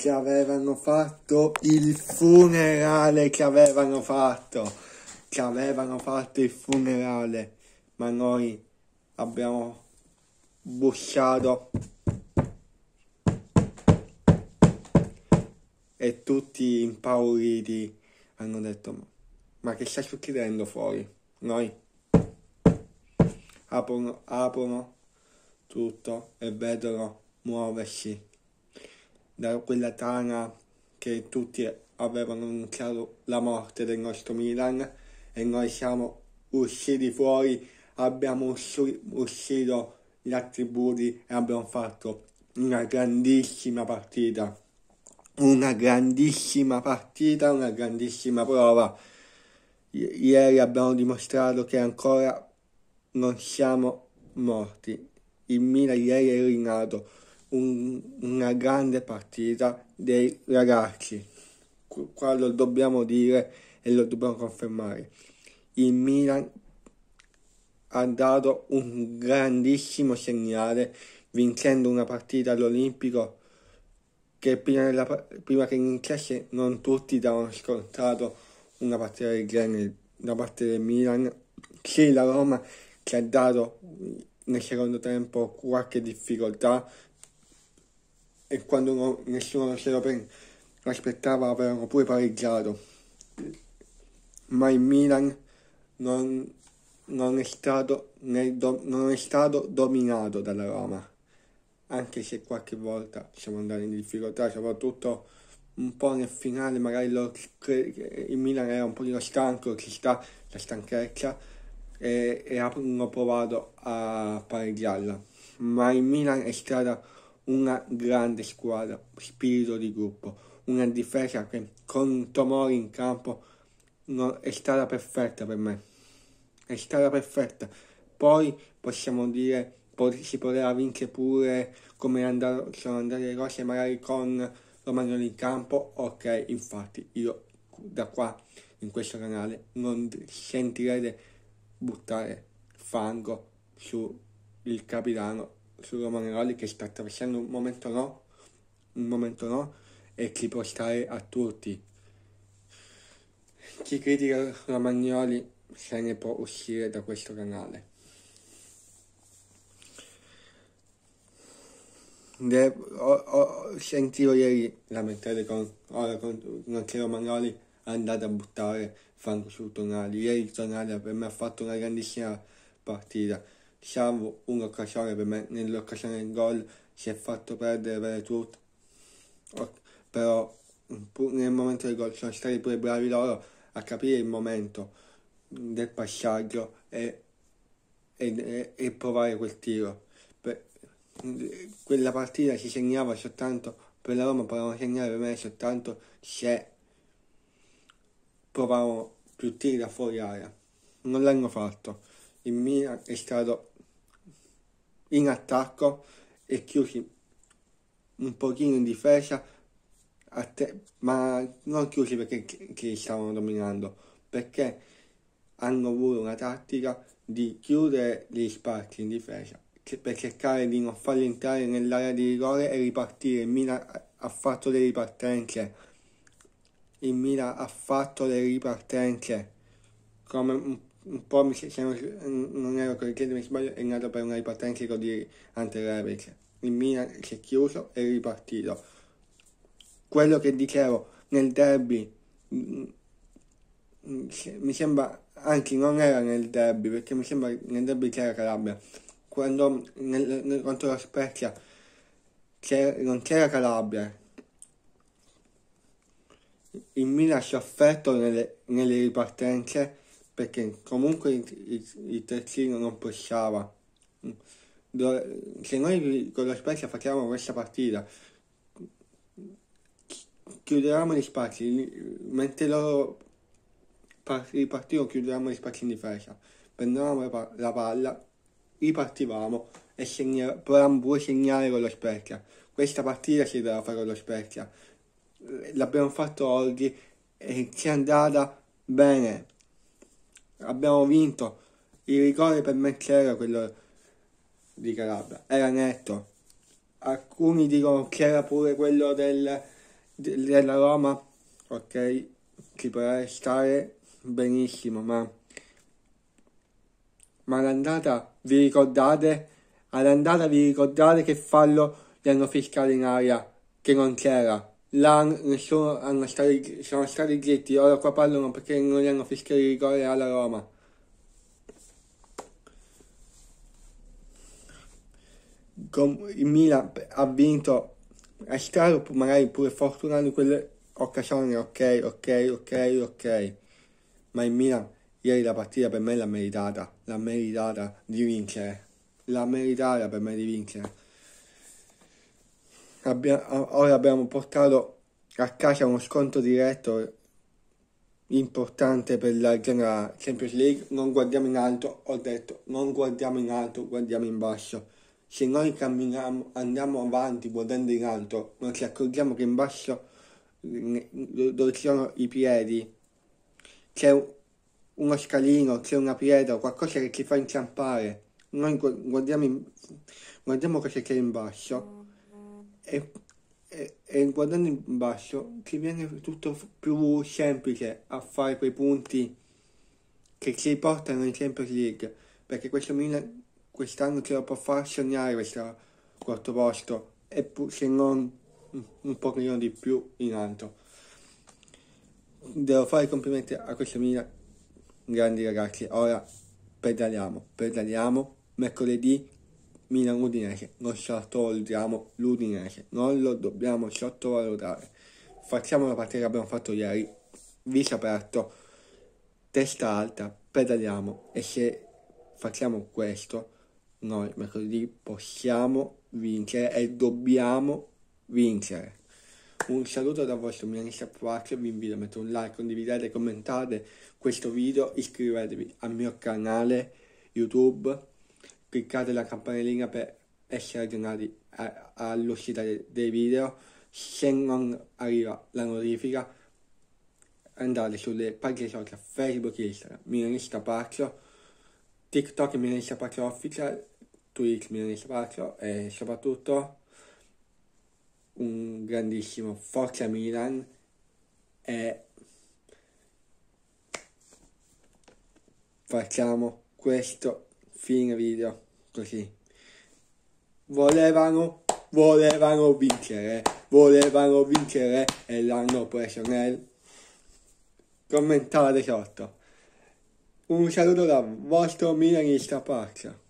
che avevano fatto il funerale, ma noi abbiamo bussato e tutti impauriti hanno detto: ma che sta succedendo fuori? Noi aprono tutto e vedono muoversi da quella tana che tutti avevano annunciato la morte del nostro Milan, e noi siamo usciti fuori, abbiamo uscito gli attributi e abbiamo fatto una grandissima partita, una grandissima prova. Ieri abbiamo dimostrato che ancora non siamo morti. Il Milan ieri è rinato, una grande partita dei ragazzi. Qua lo dobbiamo dire e lo dobbiamo confermare. Il Milan ha dato un grandissimo segnale vincendo una partita all'Olimpico che prima che iniziasse non tutti davano scontato una partita del genere da parte del Milan. Sì, la Roma ci ha dato nel secondo tempo qualche difficoltà e quando nessuno se lo aspettava avevano pure pareggiato, ma il Milan non è stato dominato dalla Roma, anche se qualche volta siamo andati in difficoltà, soprattutto un po' nel finale. Magari il Milan era un pochino stanco, ci sta la stanchezza, e hanno provato a pareggiarla, ma il Milan è stata una grande squadra, spirito di gruppo, una difesa che con Tomori in campo è stata perfetta per me. Poi possiamo dire si poteva vincere pure come sono andate le cose, magari con Romagnoli in campo, ok. Infatti io da qua in questo canale non sentirete buttare fango sul capitano, su Romagnoli, che sta attraversando un momento no e ci può stare a tutti. Chi critica Romagnoli se ne può uscire da questo canale. Sentivo ieri lamentate non che Romagnoli è andato a buttare fango su Tonali. Ieri Tonali per me ha fatto una grandissima partita, salvo un'occasione. Per me nell'occasione del gol si è fatto perdere per tutto, però nel momento del gol sono stati pure bravi loro a capire il momento del passaggio e provare quel tiro. Quella partita si segnava soltanto per la Roma, potevamo segnare per me soltanto se provavamo più tiri da fuori area. Non l'hanno fatto. Il Milan è stato in attacco e chiusi un pochino in difesa, ma non chiusi perché ci stavano dominando, perché hanno avuto una tattica di chiudere gli spazi in difesa per cercare di non farli entrare nell'area di rigore e ripartire. Il Milan ha fatto delle ripartenze, come un po' se non ero corretto, mi sbaglio, è nato per una ripartenza di Ante Rebic. Il Milan si è chiuso e ripartito. Quello che dicevo nel derby, mi sembra, anzi non era nel derby, perché mi sembra nel derby c'era Calabria, quando contro la Spezia non c'era Calabria. Il Milan ha sofferto nelle ripartenze perché comunque il terzino non pushava. Se noi con la Spezia facciamo questa partita, chiuderemo gli spazi, mentre loro ripartivamo, chiudevamo gli spazi in difesa, prendevamo la palla, ripartivamo e provavamo pure a segnare con lo Spezia. Questa partita si doveva fare con lo Spezia, l'abbiamo fatto oggi e ci è andata bene, abbiamo vinto. Il rigore per me c'era, quello di Calabria, era netto. Alcuni dicono che era pure quello del della Roma, ok, ci potrei stare benissimo, ma all'andata vi ricordate? All'andata vi ricordate che fallo gli hanno fischiato in aria, che non c'era? Là nessuno, sono stati zitti, ora qua parlano perché non gli hanno fischiato il rigore alla Roma. Il Milan ha vinto, è stato magari pure fortunato in quelle occasioni, ok, ma il Milan ieri la partita per me l'ha meritata di vincere. Ora abbiamo portato a casa uno sconto diretto importante per la zona Champions League. Non guardiamo in alto, ho detto, non guardiamo in alto, guardiamo in basso. Se noi camminiamo, andiamo avanti guardando in alto, non ci accorgiamo che in basso, dove ci sono i piedi, c'è uno scalino, c'è una pietra, qualcosa che ci fa inciampare. Noi guardiamo cosa c'è in basso. E guardando in basso ci viene tutto più semplice a fare quei punti che ci portano in Champions League, perché questo Milan quest'anno ce lo può far sognare questo quarto posto, e se non un pochino di più in alto. Devo fare i complimenti a questo Milan, grandi ragazzi. Ora pedaliamo, mercoledì Milan-Udinese, non sottovalutiamo l'Udinese, non lo dobbiamo sottovalutare. Facciamo la partita che abbiamo fatto ieri, viso aperto, testa alta, pedaliamo, e se facciamo questo, noi mercoledì possiamo vincere e dobbiamo vincere. Un saluto dal vostro milanista Provaccio, vi invito a mettere un like, condividete, commentate questo video, iscrivetevi al mio canale YouTube, cliccate la campanellina per essere aggiornati all'uscita dei video. Se non arriva la notifica, andate sulle pagine social Facebook e Instagram, Milanista Paccio, TikTok Milanista Paccio Official, Twitch Milanista Paccio, e soprattutto un grandissimo Forza Milan e facciamo questo fine video così. Volevano vincere e l'hanno preso nel... Commentate sotto. Un saluto da vostro milanista Paccio.